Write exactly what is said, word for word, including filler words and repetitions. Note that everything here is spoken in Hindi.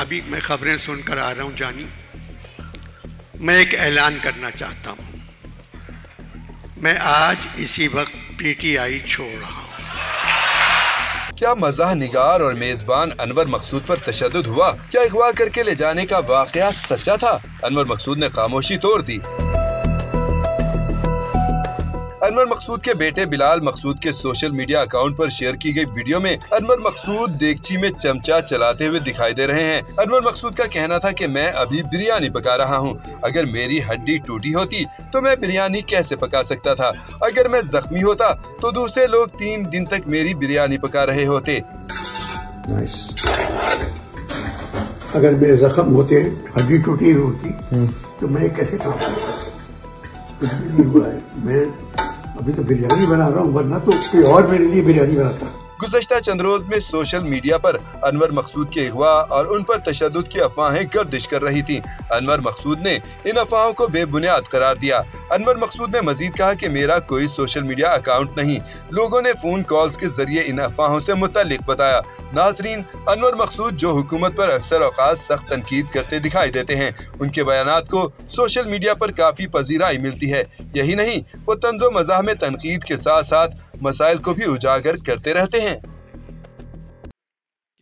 अभी मैं खबरें सुनकर आ रहा हूँ जानी। मैं एक ऐलान करना चाहता हूँ, मैं आज इसी वक्त पीटीआई छोड़ रहा हूँ। क्या मज़ाह निगार और मेजबान अनवर मकसूद पर तशद्दुद हुआ? क्या अगवा करके ले जाने का वाकया सच्चा था? अनवर मकसूद ने खामोशी तोड़ दी। अनवर मकसूद के बेटे बिलाल मकसूद के सोशल मीडिया अकाउंट पर शेयर की गई वीडियो में अनवर मकसूद देगची में चमचा चलाते हुए दिखाई दे रहे हैं। अनवर मकसूद का कहना था कि मैं अभी बिरयानी पका रहा हूं। अगर मेरी हड्डी टूटी होती तो मैं बिरयानी कैसे पका सकता था? अगर मैं जख्मी होता तो दूसरे लोग तीन दिन तक मेरी बिरयानी पका रहे होते। अगर मेरे जख्म होते, हड्डी टूटी होती तो मैं कैसे अभी तो बिरयानी बना रहा हूँ, वरना तो कोई और मेरे लिए बिरयानी बनाता। गुज़श्ता चंद रोज में सोशल मीडिया पर अनवर मकसूद के अगवा और उन पर तशद्दुद की अफवाहें गर्दिश कर रही थीं। अनवर मकसूद ने इन अफवाहों को बेबुनियाद करार दिया। अनवर मकसूद ने मजीद कहा कि मेरा कोई सोशल मीडिया अकाउंट नहीं, लोगों ने फोन कॉल्स के जरिए इन अफवाहों से मुतल्लिक बताया। नाजरीन, अनवर मकसूद जो हुकूमत पर अक्सर औकात सख्त तनकीद करते दिखाई देते हैं, उनके बयानात को सोशल मीडिया पर काफी पजीराई मिलती है। यही नहीं, वो तंज़ो मज़ाह में तनकीद के साथ साथ मसाइल को भी उजागर करते रहते हैं।